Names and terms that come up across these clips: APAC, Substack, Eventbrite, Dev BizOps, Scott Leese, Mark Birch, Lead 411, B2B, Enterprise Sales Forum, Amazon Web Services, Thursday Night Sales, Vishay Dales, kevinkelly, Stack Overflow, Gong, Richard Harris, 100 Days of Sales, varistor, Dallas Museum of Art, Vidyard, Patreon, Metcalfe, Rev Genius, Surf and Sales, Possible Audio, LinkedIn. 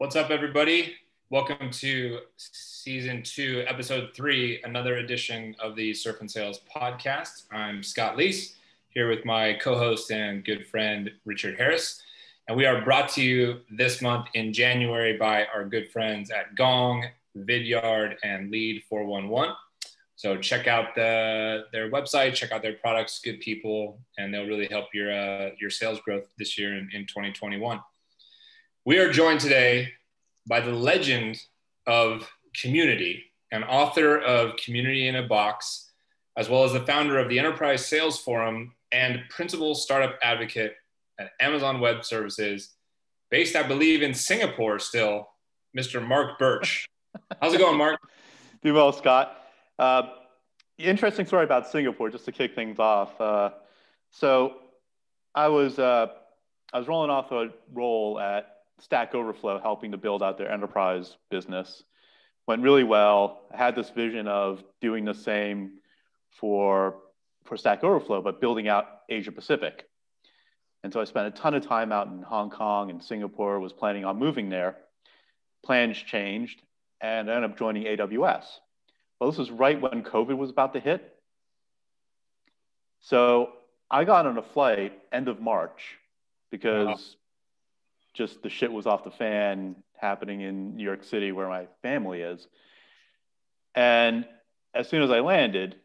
What's up, everybody? Welcome to season 2, episode 3, another edition of the Surf and Sales podcast. I'm Scott Leese, here with my co-host and good friend, Richard Harris. And we are brought to you this month in January by our good friends at Gong, Vidyard, and Lead 411. So check out their website, check out their products, good people, and they'll really help your sales growth this year in 2021. We are joined today by the legend of Community, an author of Community in a Box, as well as the founder of the Enterprise Sales Forum and principal startup advocate at Amazon Web Services, based, I believe, in Singapore still, Mr. Mark Birch. How's it going, Mark? Do well, Scott. Interesting story about Singapore, just to kick things off. So I was rolling off a role at Stack Overflow, helping to build out their enterprise business. Went really well. I had this vision of doing the same for Stack Overflow, but building out Asia Pacific. And so I spent a ton of time out in Hong Kong and Singapore, was planning on moving there. Plans changed, and I ended up joining AWS. Well, this was right when COVID was about to hit. So I got on a flight end of March because just the shit was off the fan happening in New York City where my family is. And as soon as I landed,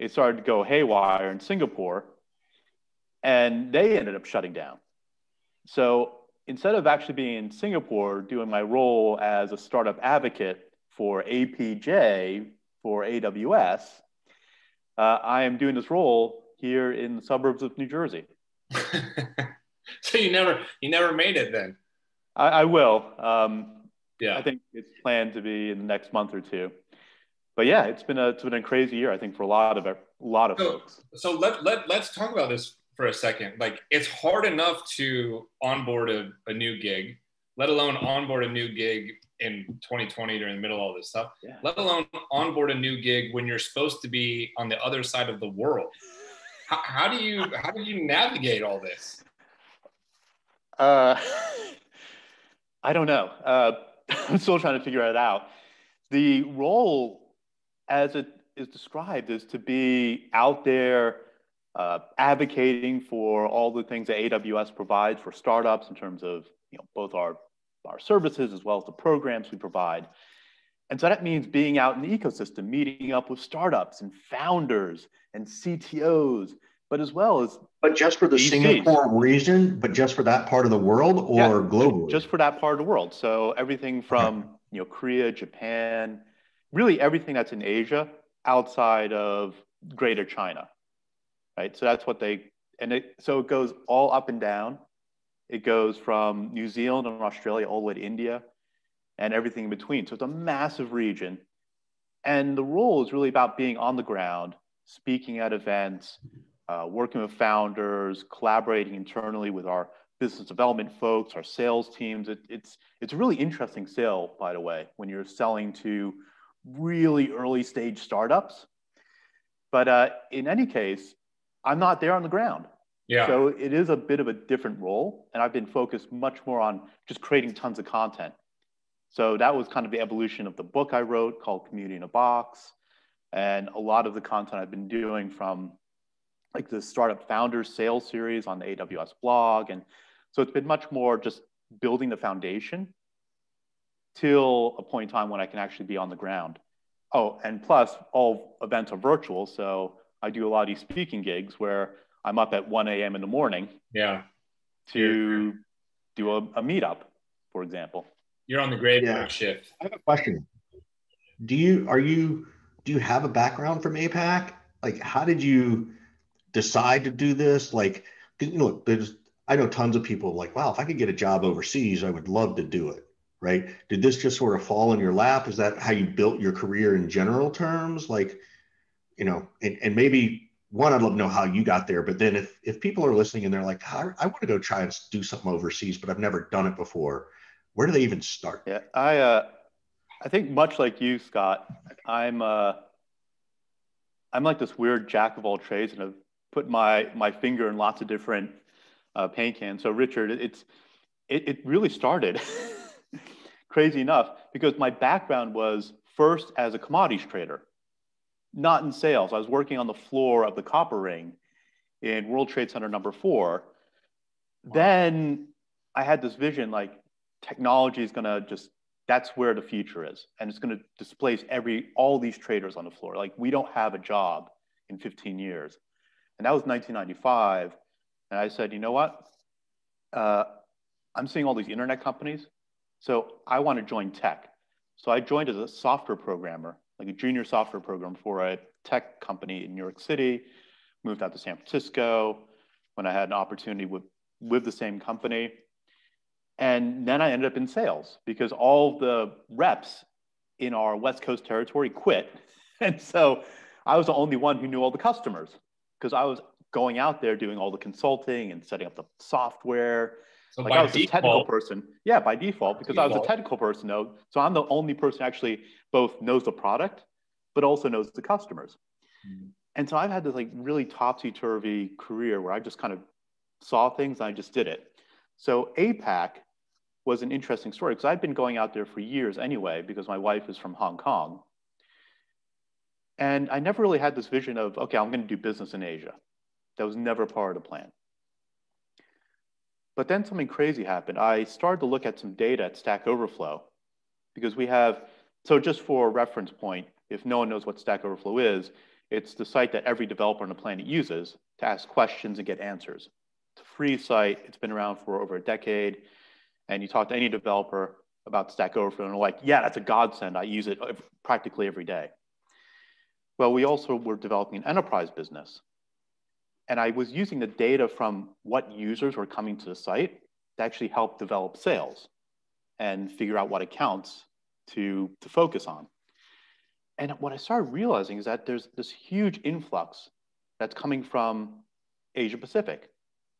it started to go haywire in Singapore and they ended up shutting down. So instead of actually being in Singapore doing my role as a startup advocate for APJ, for AWS, I am doing this role here in the suburbs of New Jersey. So you never made it then? I will. Yeah. I think it's planned to be in the next month or two. But yeah, it's been a crazy year, I think, for a lot of folks. So let's talk about this for a second. Like, it's hard enough to onboard a new gig, let alone onboard a new gig in 2020 during the middle of all this stuff, yeah, let alone onboard a new gig when you're supposed to be on the other side of the world. How do you navigate all this? I don't know. I'm still trying to figure it out. The role as it is described is to be out there advocating for all the things that AWS provides for startups in terms of, you know, both our services as well as the programs we provide. And so that means being out in the ecosystem, meeting up with startups and founders and CTOs, but as well as... But just for the Singapore region, but just for that part of the world, or yeah, globally? Just for that part of the world. So everything from, you know, Korea, Japan, really everything that's in Asia outside of Greater China, right? So that's what they... So it goes all up and down. It goes from New Zealand and Australia all the way to India and everything in between. So it's a massive region. And the role is really about being on the ground, speaking at events, working with founders, collaborating internally with our business development folks, our sales teams. It's a really interesting sale, by the way, when you're selling to really early stage startups. But in any case, I'm not there on the ground. Yeah. So it is a bit of a different role, and I've been focused much more on just creating tons of content. So that was kind of the evolution of the book I wrote called Community in a Box, and a lot of the content I've been doing, from like the Startup Founders Sales Series on the AWS blog. And so it's been much more just building the foundation till a point in time when I can actually be on the ground. Oh, and plus all events are virtual, so I do a lot of these speaking gigs where I'm up at 1 a.m. in the morning, yeah, to do a meetup, for example. You're on the graveyard shift. I have a question. Do you have a background from APAC? Like, how did you decide to do this? Like, you know, I know tons of people like, wow, if I could get a job overseas, I would love to do it, right? Did this just sort of fall in your lap? Is that how you built your career in general terms? like, you know, and maybe, one, I'd love to know how you got there, but then if people are listening and they're like, I want to go try and do something overseas, but I've never done it before, where do they even start? Yeah, I think much like you, Scott, I'm like this weird jack of all trades, and I've put my finger in lots of different paint cans. So Richard, it really started crazy enough, because my background was first as a commodities trader, not in sales. I was working on the floor of the copper ring in World Trade Center number 4. Wow. Then I had this vision, like technology is going to just, that's where the future is. And it's going to displace all these traders on the floor. Like, we don't have a job in 15 years. And that was 1995. And I said, you know what? I'm seeing all these internet companies. So I want to join tech. So I joined as a software programmer, like a junior software programmer for a tech company in New York City, moved out to San Francisco when I had an opportunity with the same company. And then I ended up in sales because all the reps in our West Coast territory quit. And so I was the only one who knew all the customers because I was going out there doing all the consulting and setting up the software. So like I was a technical person. Yeah, by default, because I was a technical person. So I'm the only person who actually both knows the product, but also knows the customers. Mm-hmm. And so I've had this like really topsy-turvy career where I just kind of saw things and I just did it. So APAC was an interesting story because I've been going out there for years anyway, because my wife is from Hong Kong. And I never really had this vision of, okay, I'm going to do business in Asia. That was never part of the plan. But then something crazy happened. I started to look at some data at Stack Overflow because we have, so just for reference point, if no one knows what Stack Overflow is, it's the site that every developer on the planet uses to ask questions and get answers. It's a free site. It's been around for over a decade. And you talk to any developer about Stack Overflow and they're like, yeah, that's a godsend. I use it practically every day. Well, we also were developing an enterprise business. And I was using the data from what users were coming to the site to actually help develop sales and figure out what accounts to focus on. And what I started realizing is that there's this huge influx that's coming from Asia Pacific,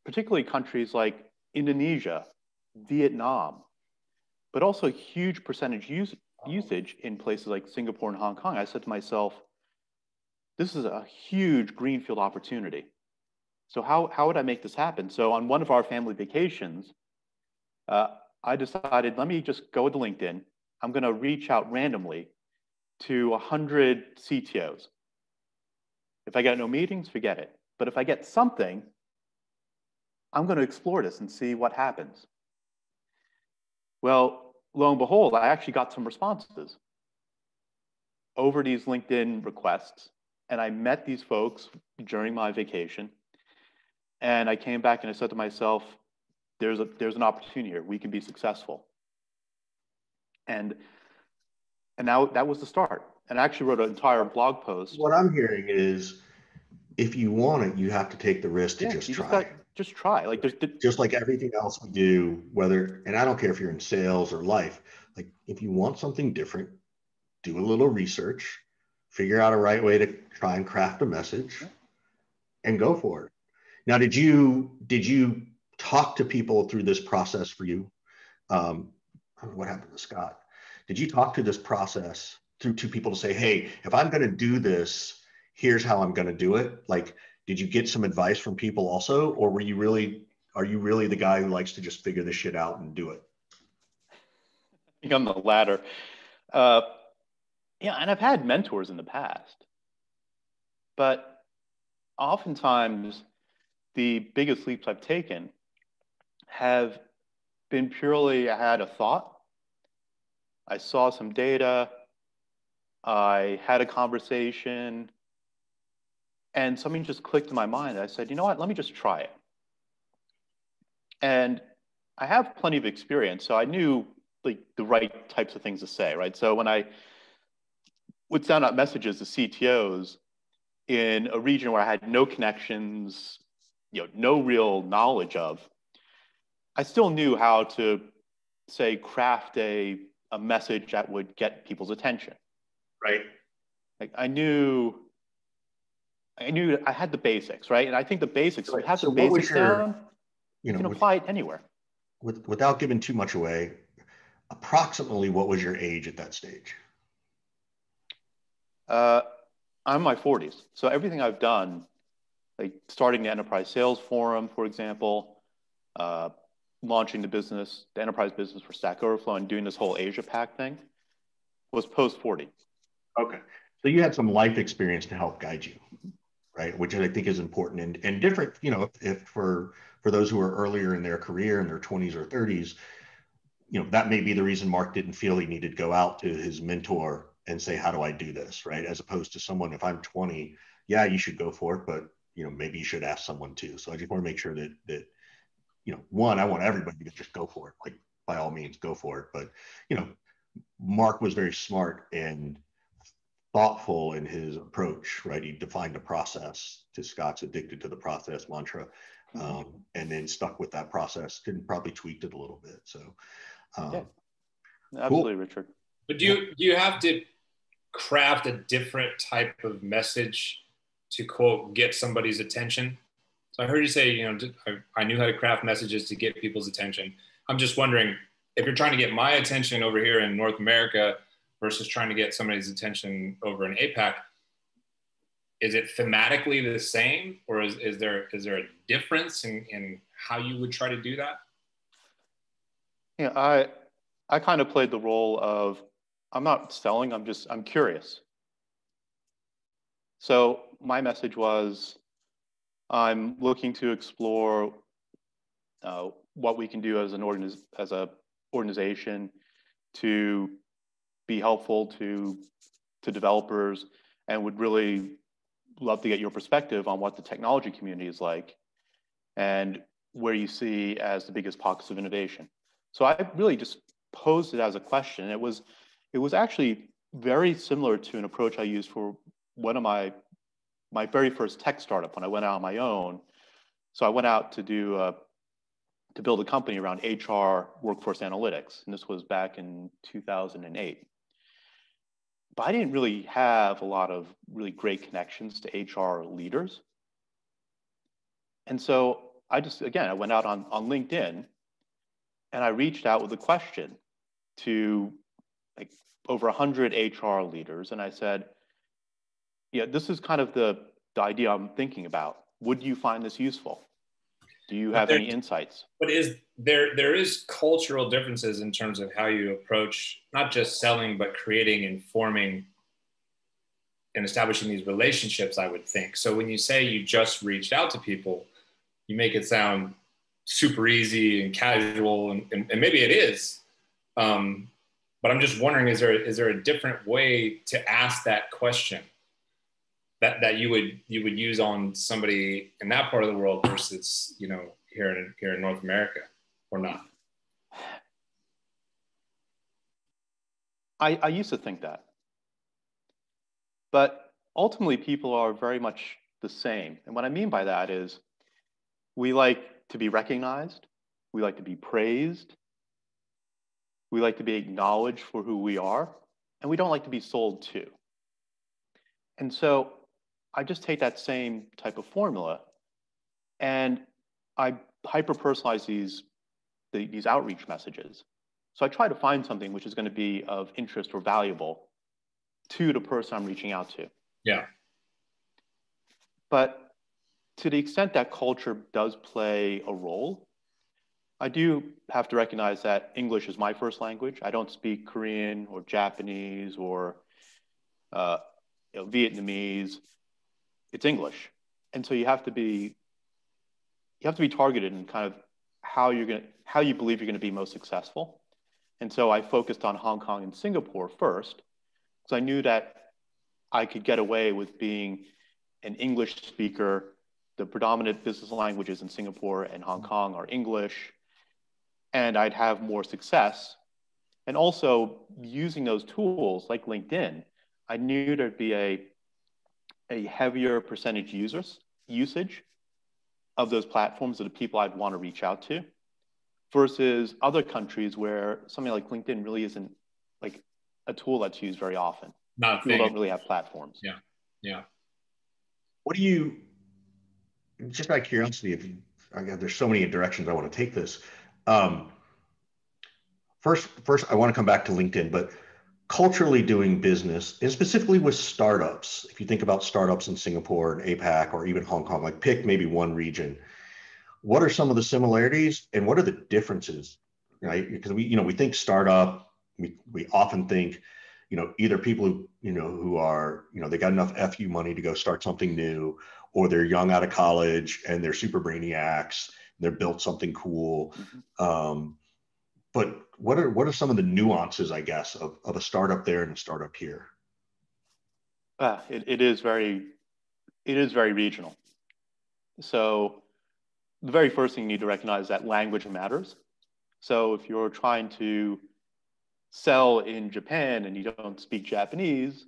particularly countries like Indonesia, Vietnam, but also huge percentage usage in places like Singapore and Hong Kong. I said to myself, this is a huge greenfield opportunity. So how would I make this happen? So on one of our family vacations, I decided, let me just go to LinkedIn. I'm going to reach out randomly to 100 CTOs. If I get no meetings, forget it. But if I get something, I'm going to explore this and see what happens. Well, lo and behold, I actually got some responses over these LinkedIn requests. And I met these folks during my vacation. And I came back and I said to myself, there's an opportunity here. We can be successful. And now that was the start. And I actually wrote an entire blog post. What I'm hearing is, if you want it, you have to take the risk to just try. Just try. Like just like everything else we do, whether, and I don't care if you're in sales or life, like if you want something different, do a little research, figure out a right way to try and craft a message, and go for it. Now, did you talk to people through this process for you? I don't know what happened to Scott. Did you talk to this process through two people to say, hey, if I'm going to do this, here's how I'm going to do it? Like, did you get some advice from people also? Or were you really, are you really the guy who likes to just figure this shit out and do it? I think I'm the latter. Yeah, and I've had mentors in the past. But oftentimes, the biggest leaps I've taken have been purely, I had a thought, I saw some data, I had a conversation, and something just clicked in my mind. I said, you know what, let me just try it. And I have plenty of experience, so I knew like the right types of things to say, right? So when I would send out messages to CTOs in a region where I had no connections, you know, no real knowledge of, I still knew how to, say, craft a message that would get people's attention, right? Like I knew I had the basics, right? And I think the basics, so, have the basics down, you can apply it anywhere. Without giving too much away, approximately what was your age at that stage? I'm in my 40s. So everything I've done, like starting the Enterprise Sales Forum, for example, launching the business, the enterprise business for Stack Overflow and doing this whole Asia Pac thing was post 40. Okay. So you had some life experience to help guide you, right? Which I think is important and different, you know, if for those who are earlier in their career in their 20s or 30s, you know, that may be the reason Mark didn't feel he needed to go out to his mentor and say, how do I do this, right? As opposed to someone, if I'm 20, yeah, you should go for it, but, you know, maybe you should ask someone too. So I just want to make sure that, you know, one, I want everybody to just go for it, like by all means, go for it. But, you know, Mark was very smart and thoughtful in his approach, right? He defined a process to Scott's addicted to the process mantra, and then stuck with that process, didn't probably tweaked it a little bit. So, yeah. Absolutely, cool. Richard. But do you have to craft a different type of message to quote, get somebody's attention? So I heard you say, you know, I knew how to craft messages to get people's attention. I'm just wondering if you're trying to get my attention over here in North America versus trying to get somebody's attention over in APAC, is it thematically the same, or is there a difference in how you would try to do that? Yeah, I kind of played the role of, I'm not selling, I'm curious. So my message was, I'm looking to explore what we can do as an organization to be helpful to developers, and would really love to get your perspective on what the technology community is like and where you see as the biggest pockets of innovation. So I really just posed it as a question. It was actually very similar to an approach I used for one of my very first tech startup when I went out on my own. So I went out to build a company around HR workforce analytics. And this was back in 2008. But I didn't really have a lot of really great connections to HR leaders. And so I just, again, I went out on LinkedIn and I reached out with a question to like over 100 HR leaders. And I said, yeah, this is kind of the idea I'm thinking about. Would you find this useful? Do you have any insights? But there is cultural differences in terms of how you approach not just selling, but creating and forming and establishing these relationships, I would think. So when you say you just reached out to people, you make it sound super easy and casual, and maybe it is. But I'm just wondering, is there a different way to ask that question that you would use on somebody in that part of the world versus, you know, here in North America, or not? I used to think that, but ultimately people are very much the same. And what I mean by that is we like to be recognized. We like to be praised. We like to be acknowledged for who we are, and we don't like to be sold to. And so I just take that same type of formula and I hyper-personalize these outreach messages. So I try to find something which is going to be of interest or valuable to the person I'm reaching out to. Yeah. But to the extent that culture does play a role, I do have to recognize that English is my first language. I don't speak Korean or Japanese or Vietnamese. It's English. And so you have to be targeted in kind of how you believe you're going to be most successful. And so I focused on Hong Kong and Singapore first, because I knew that I could get away with being an English speaker. The predominant business languages in Singapore and Hong Kong are English, and I'd have more success. And also using those tools like LinkedIn, I knew there'd be a heavier percentage usage of those platforms of the people I'd want to reach out to, versus other countries where something like LinkedIn really isn't like a tool that's used very often. Not people don't really have platforms. Yeah, yeah. What do you, just out of curiosity, if you, there's so many directions I want to take this. First, I want to come back to LinkedIn, but culturally doing business, and specifically with startups, if you think about startups in Singapore and APAC or even Hong Kong, like pick maybe one region, what are some of the similarities and what are the differences, right? Because we think startup, we often think, either people who they got enough FU money to go start something new, or they're young out of college and they're super brainiacs, they're built something cool. Mm-hmm. But what are some of the nuances, I guess, of a startup there and a startup here? It is very regional. So the very first thing you need to recognize is that language matters. So if you're trying to sell in Japan and you don't speak Japanese,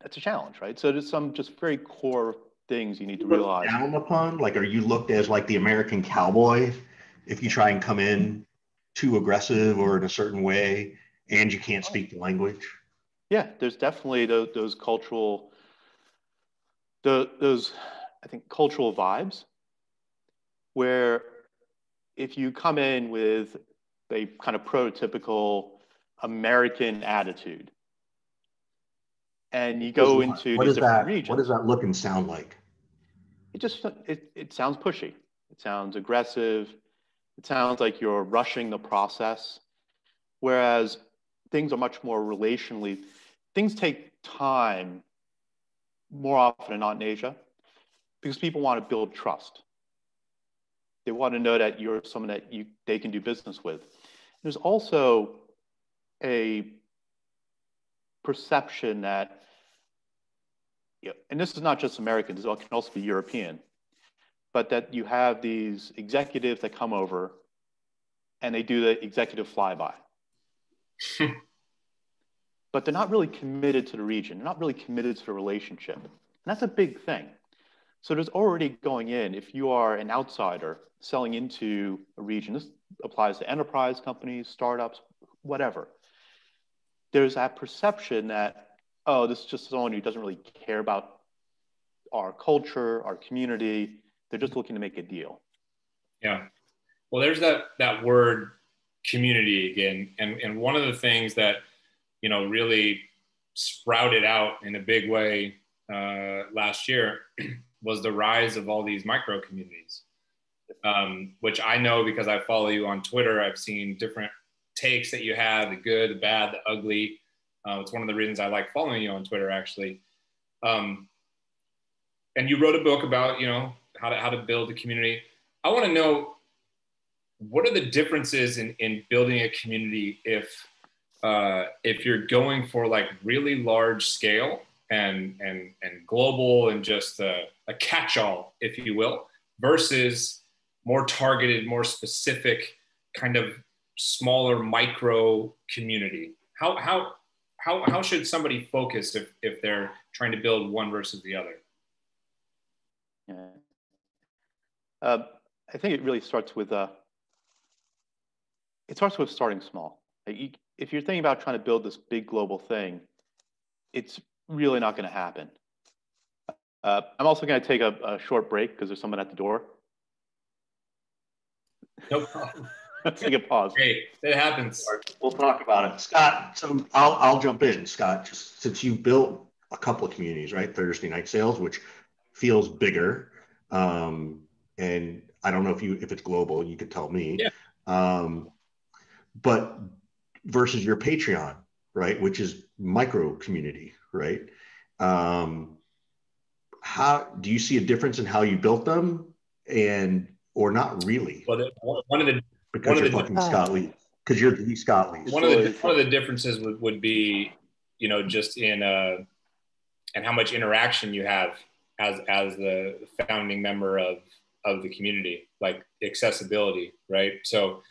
that's a challenge, right? So there's some just very core things you need to realize. Down upon, like, are you looked as like the American cowboy if you try and come in too aggressive or in a certain way and you can't speak the language? Yeah, there's definitely those cultural, cultural vibes, where if you come in with a kind of prototypical American attitude and you go into these different regions. What does that look and sound like? It sounds pushy. It sounds aggressive. It sounds like you're rushing the process, whereas things are much more relationally. Things take time more often than not in Asia because people want to build trust. They want to know that you're someone that they can do business with. There's also a perception that, and this is not just American, it can also be European, but that you have these executives that come over and they do the executive flyby. But they're not really committed to the region. They're not really committed to the relationship. And that's a big thing. So there's already going in, if you are an outsider selling into a region, this applies to enterprise companies, startups, whatever. There's that perception that, oh, this is just someone who doesn't really care about our culture, our community. They're just looking to make a deal. Yeah. Well, there's that word community again. And one of the things that, really sprouted out in a big way last year was the rise of all these micro communities, which I know because I follow you on Twitter. I've seen different takes that you have, the good, the bad, the ugly. It's one of the reasons I like following you on Twitter, actually. And you wrote a book about, how to build a community. I want to know, what are the differences in building a community if you're going for like really large scale and global and just a catch-all, if you will, versus more targeted, more specific kind of smaller micro community? How should somebody focus if they're trying to build one versus the other? Yeah. I think it really starts with starting small. If you're thinking about trying to build this big global thing, it's really not going to happen. I'm also going to take a short break because there's someone at the door. No problem. Let's take a pause. Great, it happens. We'll talk about it, Scott. So I'll jump in, Scott. Just since you built a couple of communities, right? Thursday Night Sales, which feels bigger, and I don't know if it's global. You could tell me. Yeah. But versus your Patreon, right, which is micro community. Right. How do you see a difference in how you built them, and or not really? Well, you're the Scott Leese. One of the differences would be, just in and how much interaction you have as the founding member of the community, like accessibility, right? So,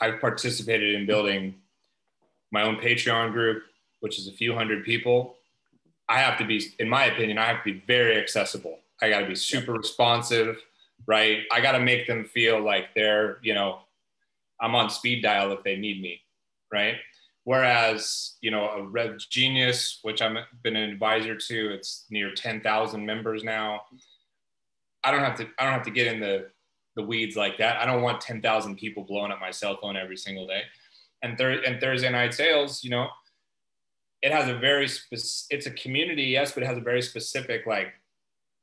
I've participated in building my own Patreon group, which is a few hundred people. I have to be, in my opinion, very accessible. I got to be super responsive, right? I got to make them feel like they're, I'm on speed dial if they need me, right? Whereas, a Rev Genius, which I've been an advisor to, it's near 10,000 members now. I don't have to get in the weeds like that. I don't want 10,000 people blowing up my cell phone every single day. And Thursday Night Sales, it's a community, yes, but it has a very specific, like,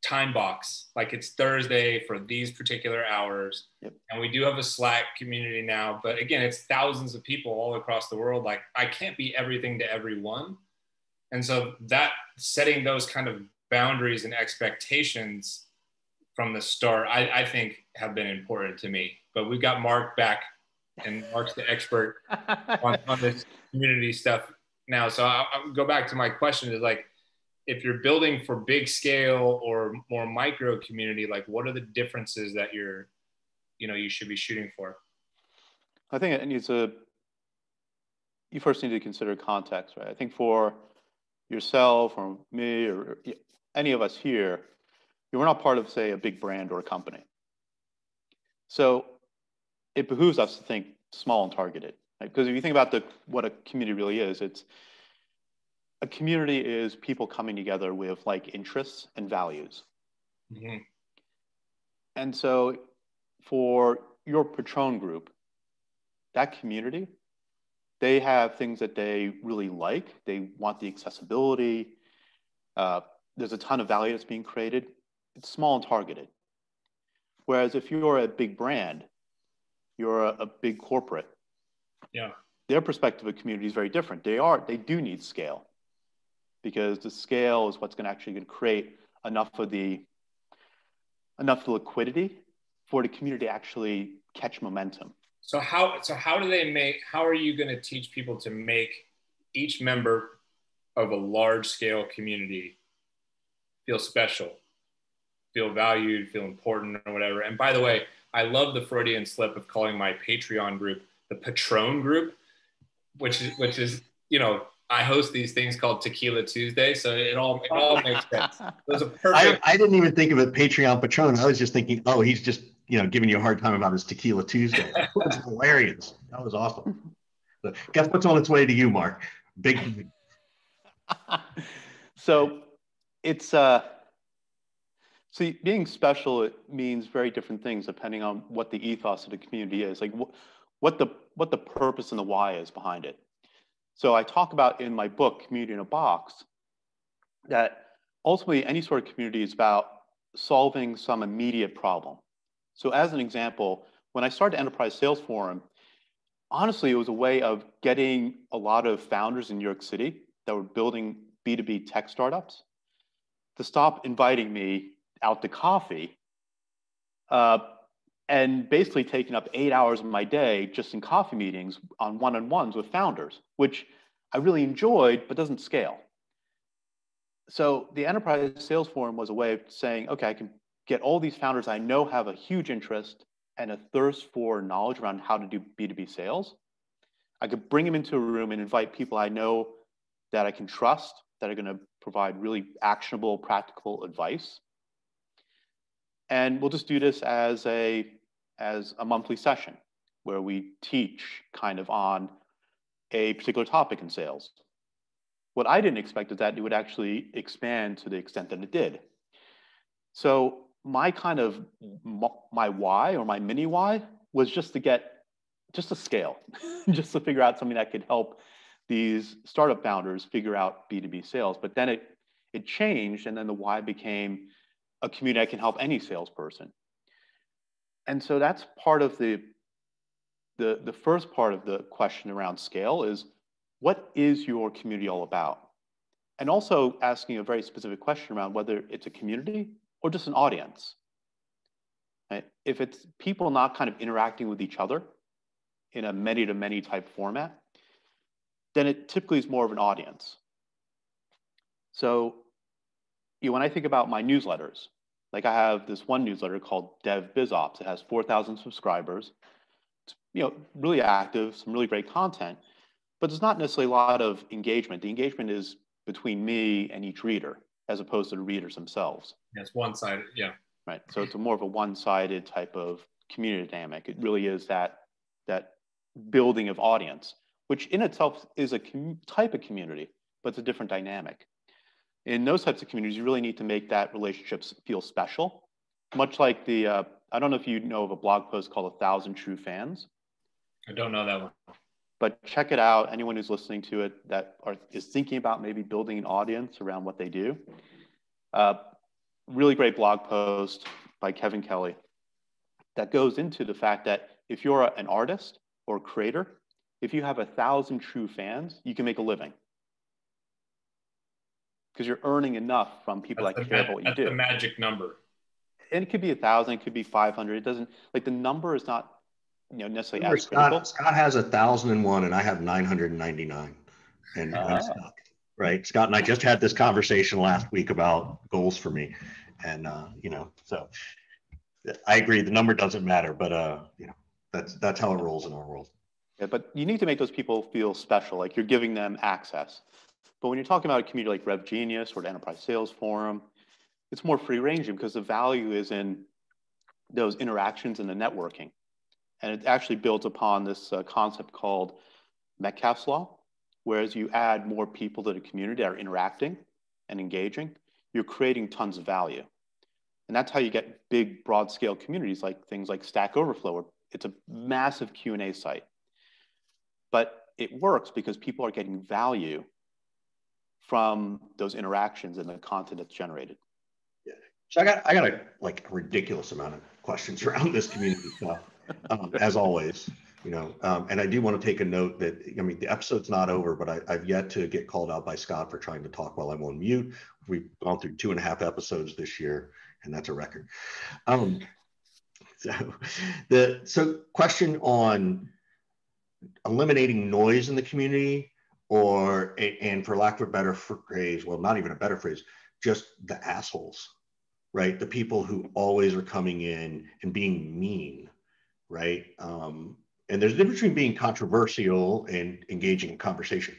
time box, like it's Thursday for these particular hours. Yep. And we do have a Slack community now, but again, it's thousands of people all across the world. Like I can't be everything to everyone. And so that setting those kind of boundaries and expectations from the start, I think have been important to me, but we've got Mark back and Mark's the expert on this community stuff now. So I'll go back to my question is like, if you're building for big scale or more micro community, like what are the differences that you're, you know, you should be shooting for? I think it needs a, you first need to consider context, right? I think for yourself or me or any of us here, we're not part of, say, a big brand or a company. So it behooves us to think small and targeted, right? Because if you think about what a community really is, it's, a community is people coming together with like interests and values. Mm-hmm. And so for your Patron group, that community, they have things that they really like. They want the accessibility. There's a ton of value that's being created. It's small and targeted. Whereas if you're a big brand, you're a big corporate. Yeah. Their perspective of community is very different. They do need scale. Because the scale is what's going to actually create enough liquidity for the community to actually catch momentum. So how do they make? How are you going to teach people to make each member of a large scale community feel special, feel valued, feel important, or whatever? And by the way, I love the Freudian slip of calling my Patreon group the Patron group, which is you know. I host these things called Tequila Tuesday, so it all makes sense. It was a perfect. I didn't even think of it Patreon Patron. I was just thinking, oh, he's just giving you a hard time about his Tequila Tuesday. That's hilarious. That was awesome. So, guess what's on its way to you, Mark? Big. So it's see, being special, it means very different things depending on what the ethos of the community is, like what the purpose and the why is behind it. So I talk about in my book, Community in a Box, that ultimately any sort of community is about solving some immediate problem. So as an example, when I started Enterprise Sales Forum, honestly, it was a way of getting a lot of founders in New York City that were building B2B tech startups to stop inviting me out to coffee and basically taking up 8 hours of my day just in coffee meetings on one-on-ones with founders, which I really enjoyed, but doesn't scale. So the Enterprise Sales Forum was a way of saying, okay, I can get all these founders I know have a huge interest and a thirst for knowledge around how to do B2B sales. I could bring them into a room and invite people I know that I can trust, that are gonna provide really actionable, practical advice. And we'll just do this as a monthly session where we teach kind of on a particular topic in sales. What I didn't expect is that it would actually expand to the extent that it did. So my why or my mini why was just to scale, just to figure out something that could help these startup founders figure out B2B sales. But then it changed, and then the why became a community that can help any salesperson. And so that's part of the first part of the question around scale is, what is your community all about? And also asking a very specific question around whether it's a community or just an audience. Right? If it's people not kind of interacting with each other in a many-to-many type format, then it typically is more of an audience. So when I think about my newsletters, like I have this one newsletter called Dev BizOps. It has 4,000 subscribers. It's really active, some really great content, but there's not necessarily a lot of engagement. The engagement is between me and each reader, as opposed to the readers themselves. Yes, one-sided, yeah. Right. So it's more of a one-sided type of community dynamic. It really is that building of audience, which in itself is a type of community, but it's a different dynamic. In those types of communities, you really need to make that relationship feel special, much like the, I don't know if you know of a blog post called 1,000 True Fans. I don't know that one. But check it out. Anyone who's listening to it that is thinking about maybe building an audience around what they do. really great blog post by Kevin Kelly that goes into the fact that if you're an artist or creator, if you have 1,000 true fans, you can make a living. Because you're earning enough from people that care about what you do. That's the magic number. And it could be 1,000, it could be 500. It doesn't, like, the number is not, you know, necessarily as critical. Scott has 1,001 and I have 999. And I'm stuck, right? Scott and I just had this conversation last week about goals for me. And, you know, so I agree, the number doesn't matter, but, you know, that's how it rolls in our world. Yeah, but you need to make those people feel special, like you're giving them access. But when you're talking about a community like Rev Genius or the Enterprise Sales Forum, it's more free ranging because the value is in those interactions and the networking. And it actually builds upon this concept called Metcalfe's Law, whereas you add more people to the community that are interacting and engaging, you're creating tons of value. And that's how you get big, broad scale communities like things like Stack Overflow, where it's a massive Q&A site. But it works because people are getting value from those interactions and the content that's generated. Yeah. So I got a like a ridiculous amount of questions around this community stuff, as always, you know, and I do want to take a note that, I mean, the episode's not over, but I've yet to get called out by Scott for trying to talk while I'm on mute. We've gone through 2.5 episodes this year, and that's a record. So question on eliminating noise in the community, or, and for lack of a better phrase, well, not even a better phrase, just the assholes, right? The people who always are coming in and being mean, right? And there's a difference between being controversial and engaging in conversation.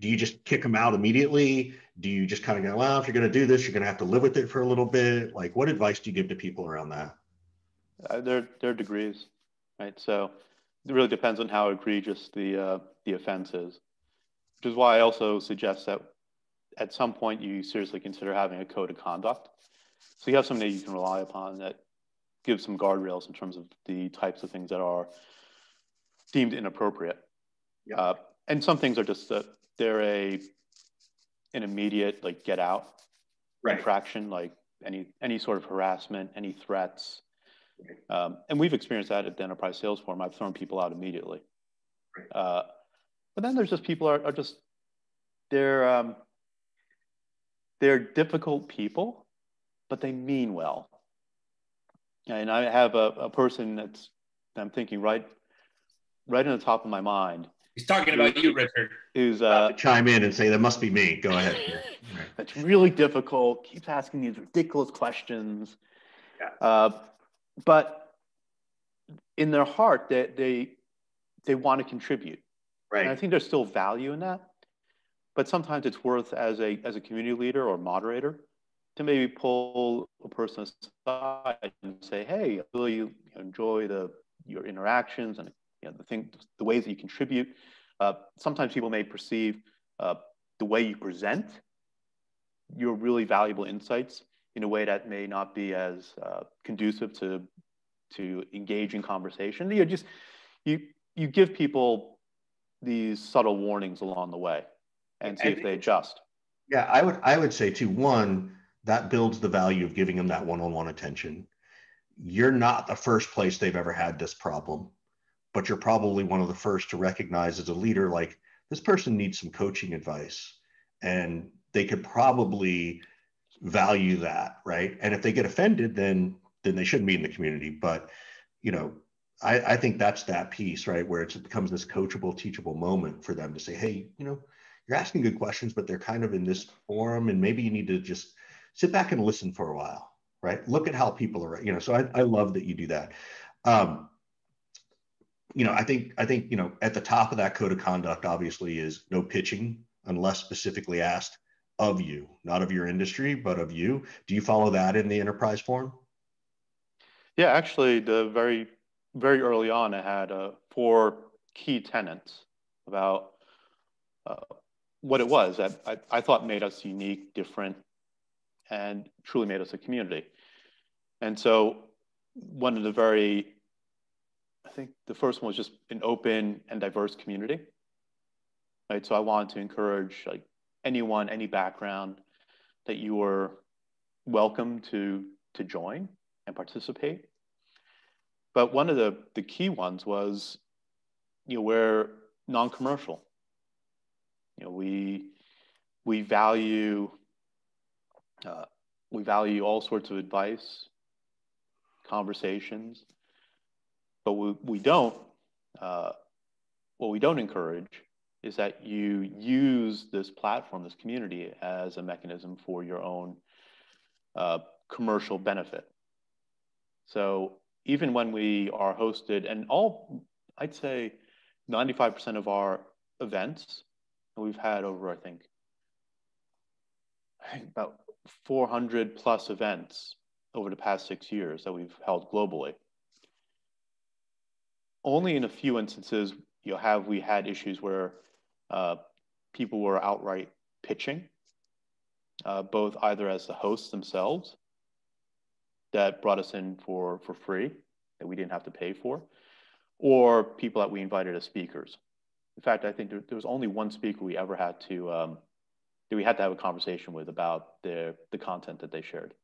Do you just kick them out immediately? Do you just kind of go, well, if you're going to do this, you're going to have to live with it for a little bit? Like, what advice do you give to people around that? There are degrees, right? So it really depends on how egregious the offense is. Which is why I also suggest that at some point you seriously consider having a code of conduct. So you have something that you can rely upon that gives some guardrails in terms of the types of things that are deemed inappropriate. Yeah. And some things are just that they're an immediate, like, get out infraction, like any sort of harassment, any threats. Right. And we've experienced that at the Enterprise Sales Forum. I've thrown people out immediately. Right. But then there's just people are just, they're difficult people, but they mean well. And I have a person that's, I'm thinking right in the top of my mind. He's talking about you, Richard. Who's chime in and say, that must be me. Go ahead. That's really difficult. Keeps asking these ridiculous questions. Yeah. But in their heart, they want to contribute. Right. And I think there's still value in that, but sometimes it's worth as a community leader or moderator to maybe pull a person aside and say, "Hey, I really enjoy your interactions and the ways that you contribute." Sometimes people may perceive the way you present your really valuable insights in a way that may not be as conducive to engaging conversation. You give people these subtle warnings along the way and see if they adjust. Yeah, I would say too, one, that builds the value of giving them that one-on-one attention. You're not the first place they've ever had this problem, but you're probably one of the first to recognize as a leader, like, this person needs some coaching advice and they could probably value that, right? And if they get offended, then they shouldn't be in the community. But, you know, I think that's that piece, right, where it becomes this coachable, teachable moment for them to say, hey, you know, you're asking good questions, but they're kind of in this forum, and maybe you need to just sit back and listen for a while, right? Look at how people are, you know, so I love that you do that. You know, I think, you know, at the top of that code of conduct, obviously, is no pitching unless specifically asked of you, not of your industry, but of you. Do you follow that in the enterprise forum? Yeah, actually, the very early on, I had 4 key tenets about what it was that I thought made us unique, different, and truly made us a community. And so one of the I think the first one was just an open and diverse community, right? So I wanted to encourage, like, anyone, any background, that you were welcome to join and participate. But one of the key ones was, you know, we're non-commercial. You know, we value all sorts of advice, conversations, but what we don't encourage is that you use this platform, this community, as a mechanism for your own commercial benefit. So even when we are hosted, and all, I'd say 95% of our events, and we've had over, I think about 400 plus events over the past 6 years that we've held globally. Only in a few instances, we had issues where people were outright pitching, both either as the hosts themselves that brought us in for free, that we didn't have to pay for, or people that we invited as speakers. In fact, I think there was only one speaker we ever had to, that we had to have a conversation with about the content that they shared.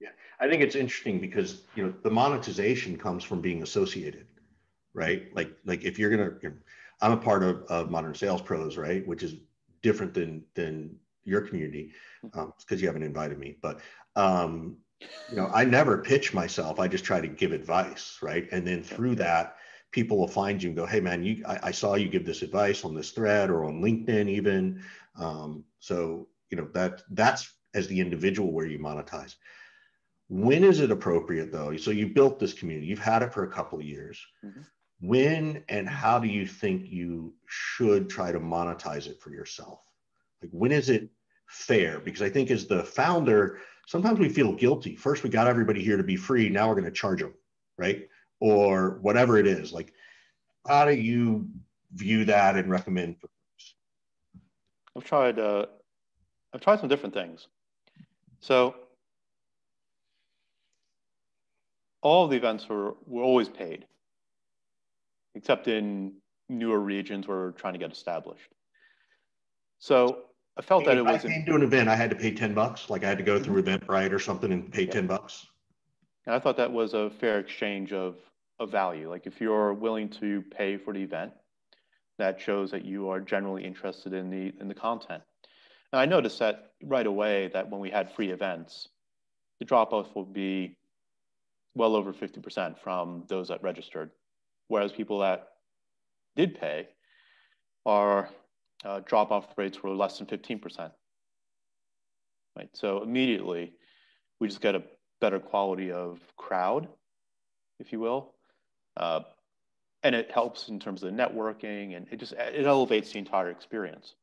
Yeah, I think it's interesting because, you know, the monetization comes from being associated, right? Like if you're gonna, I'm a part of Modern Sales Pros, right? Which is different than your community, because you haven't invited me, but, you know, I never pitch myself. I just try to give advice, right? And then through that, people will find you and go, "Hey, man, I saw you give this advice on this thread or on LinkedIn, even." So you know that's as the individual where you monetize. When is it appropriate, though? So you built this community, you've had it for a couple of years. Mm-hmm. When and how do you think you should try to monetize it for yourself? Like, when is it fair? Because I think as the founder, sometimes we feel guilty. First, we got everybody here to be free. Now we're going to charge them, right? Or whatever it is. Like, how do you view that and recommend? I've tried some different things. So all the events were always paid, except in newer regions where we're trying to get established. So I felt that it was. If I came to an event, I had to pay $10. Like, I had to go through Eventbrite or something and pay $10. And I thought that was a fair exchange of value. Like, if you're willing to pay for the event, that shows that you are generally interested in the content. And I noticed that right away that when we had free events, the drop-off would be well over 50% from those that registered, whereas people that did pay are. Drop-off rates were less than 15%, right? So immediately, we just got a better quality of crowd, if you will, and it helps in terms of the networking, and it elevates the entire experience.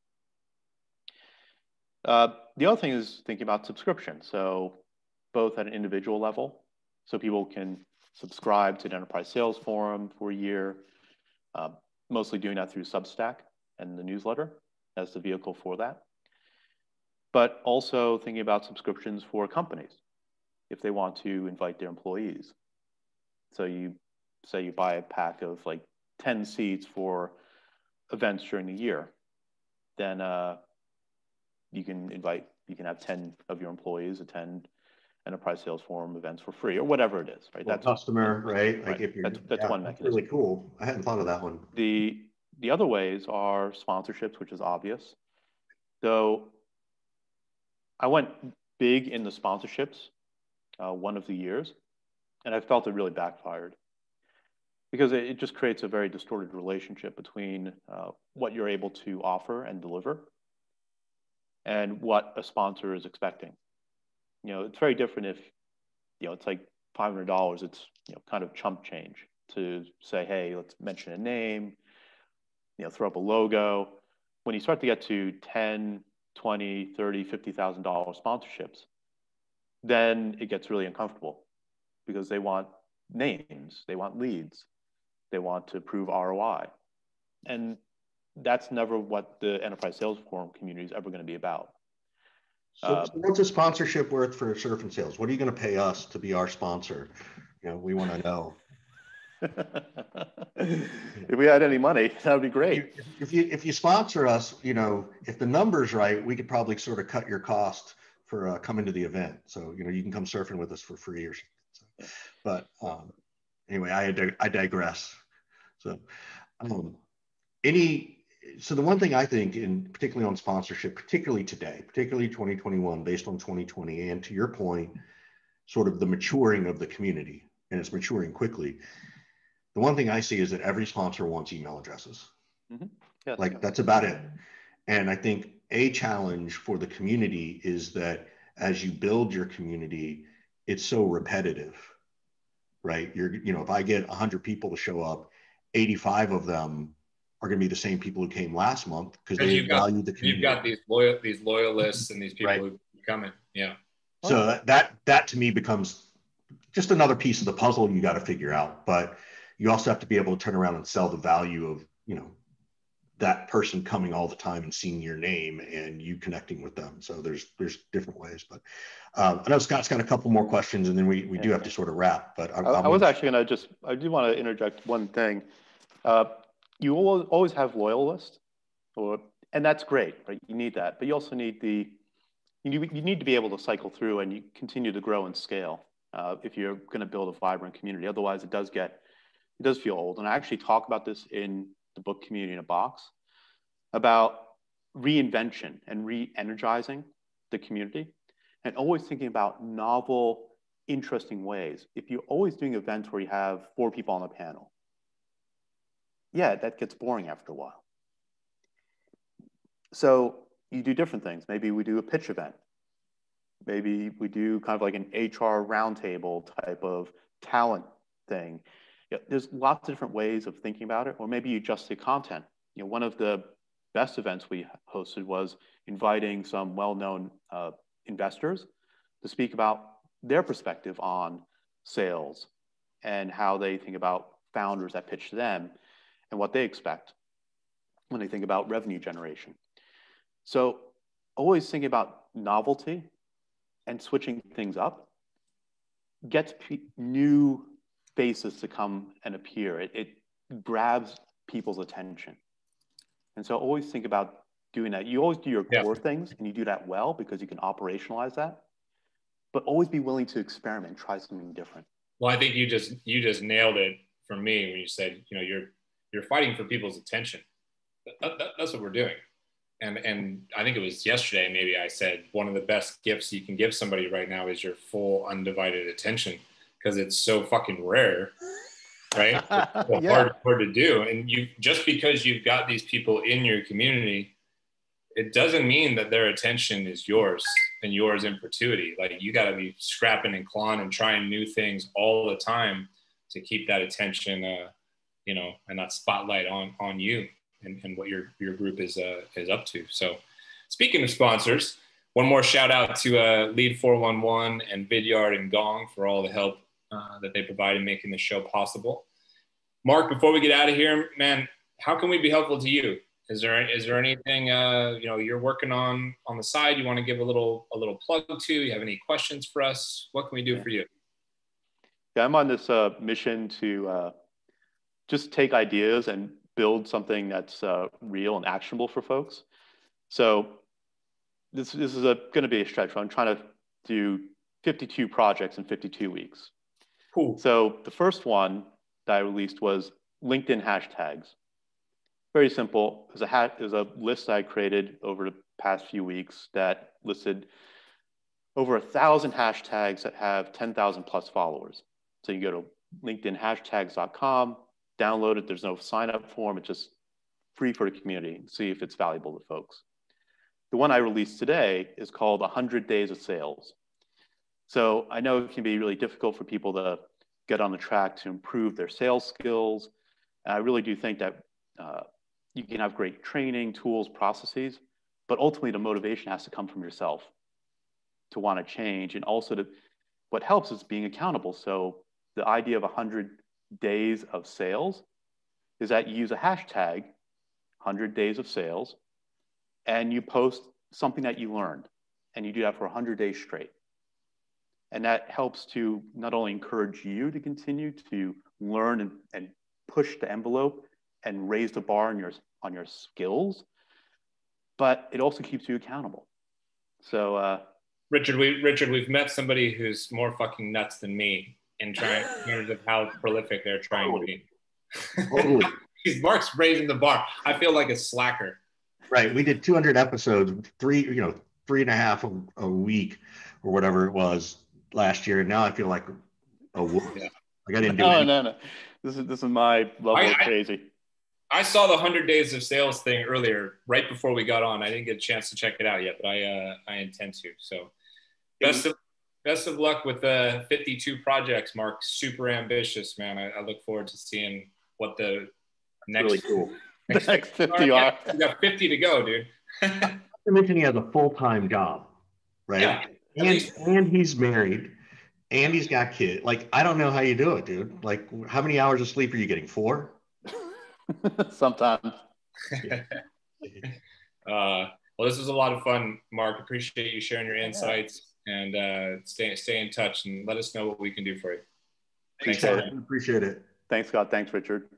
The other thing is thinking about subscription, so both at an individual level, so people can subscribe to the Enterprise Sales Forum for a year, mostly doing that through Substack and the newsletter as the vehicle for that. But also thinking about subscriptions for companies, if they want to invite their employees. So you say you buy a pack of like 10 seats for events during the year, then you can have 10 of your employees attend Enterprise Sales Forum events for free, or whatever it is, right? Well, that's customer, right? Like, if you're, that's one mechanism. Really cool, I hadn't thought of that one. The other ways are sponsorships, which is obvious. So I went big in the sponsorships one of the years, and I felt it really backfired because it just creates a very distorted relationship between what you're able to offer and deliver and what a sponsor is expecting. You know, it's very different if, you know, it's like $500, it's, you know, kind of chump change to say, "Hey, let's mention a name, you know, throw up a logo." When you start to get to $10, $20, $30, $50,000 sponsorships, then it gets really uncomfortable because they want names, they want leads, they want to prove ROI. And that's never what the Enterprise Sales Forum community is ever going to be about. So what's a sponsorship worth for Surf and Sales? What are you going to pay us to be our sponsor? You know, we want to know. If we had any money, that would be great. If you sponsor us, you know, if the number's right, we could probably sort of cut your cost for coming to the event. So, you know, you can come surfing with us for free or something. So, but anyway, I digress. So so the one thing I think, in particularly on sponsorship, particularly today, particularly 2021, based on 2020, and to your point, sort of the maturing of the community, and it's maturing quickly. The one thing I see is that every sponsor wants email addresses. Mm-hmm. Yeah, like that's about it. And I think a challenge for the community is that as you build your community, it's so repetitive, right? If I get 100 people to show up, 85 of them are going to be the same people who came last month because they value the community. You've got these loyalists and these people who come in. Yeah. So that to me becomes just another piece of the puzzle you got to figure out, but you also have to be able to turn around and sell the value of, you know, that person coming all the time and seeing your name and you connecting with them. So there's different ways, but I know Scott's got a couple more questions and then we do have to sort of wrap, but I was actually going to I do want to interject one thing. You always have loyalists, and that's great, right? You need that, but you also need you need to be able to cycle through and you continue to grow and scale if you're going to build a vibrant community. Otherwise, it does feel old. And I actually talk about this in the book Community in a Box about reinvention and re-energizing the community and always thinking about novel, interesting ways. If you're always doing events where you have 4 people on the panel, yeah, that gets boring after a while. So you do different things. Maybe we do a pitch event. Maybe we do kind of like an HR roundtable type of talent thing. You know, there's lots of different ways of thinking about it, or maybe you just do content. You know, one of the best events we hosted was inviting some well-known investors to speak about their perspective on sales and how they think about founders that pitch to them, and what they expect when they think about revenue generation. So always thinking about novelty and switching things up gets new faces to come and appear. It grabs people's attention. And so always think about doing that. You always do your core things and you do that well because you can operationalize that, but always be willing to experiment, try something different. Well, I think you just nailed it for me when you said, you know, you're fighting for people's attention. That's what we're doing. And I think it was yesterday, maybe I said, one of the best gifts you can give somebody right now is your full undivided attention, because it's so fucking rare, right? It's so hard to do. And just because you've got these people in your community, it doesn't mean that their attention is yours and yours in perpetuity. Like, you gotta be scrapping and clawing and trying new things all the time to keep that attention, you know, and that spotlight on you and what your group is up to. So, speaking of sponsors, one more shout out to Lead 411 and Vidyard and Gong for all the help that they provide in making the show possible. Mark, before we get out of here, man, how can we be helpful to you? Is there anything you know, you're working on the side you want to give a little plug to? You have any questions for us? What can we do for you? Yeah, I'm on this mission to just take ideas and build something that's real and actionable for folks. So this is going to be a stretch. I'm trying to do 52 projects in 52 weeks. Cool. So the first one that I released was LinkedIn hashtags. Very simple. It was a list I created over the past few weeks that listed over 1,000 hashtags that have 10,000 plus followers. So you go to linkedinhashtags.com. Download it. There's no sign up form. It's just free for the community. See if it's valuable to folks. The one I released today is called 100 Days of Sales. So I know it can be really difficult for people to get on the track to improve their sales skills. And I really do think that you can have great training, tools, processes, but ultimately the motivation has to come from yourself to want to change. And also what helps is being accountable. So the idea of 100 days of sales is that you use a hashtag 100 days of sales and you post something that you learned, and you do that for 100 days straight. And that helps to not only encourage you to continue to learn and push the envelope and raise the bar on your skills, but it also keeps you accountable. So Richard, we've met somebody who's more fucking nuts than me in terms of how prolific they're trying to be. Totally. Mark's raising the bar. I feel like a slacker. Right. We did 200 episodes, three and a half a week or whatever it was last year. And now I feel like a wolf. Yeah. Like I didn't do it. No. This is my level of crazy. I saw the 100 Days of Sales thing earlier, right before we got on. I didn't get a chance to check it out yet, but I intend to. So best of luck with the 52 projects, Mark. Super ambitious, man. I look forward to seeing what the next, really cool. next 50 are. You got 50 to go, dude. I mentioned he has a full-time job, right? Yeah, and he's married. And he's got kids. Like, I don't know how you do it, dude. Like, how many hours of sleep are you getting? 4? Sometimes. Yeah. Well, this was a lot of fun, Mark. Appreciate you sharing your insights, and stay in touch and let us know what we can do for you. Thanks, Scott. Appreciate it. Thanks, Scott. Thanks, Richard.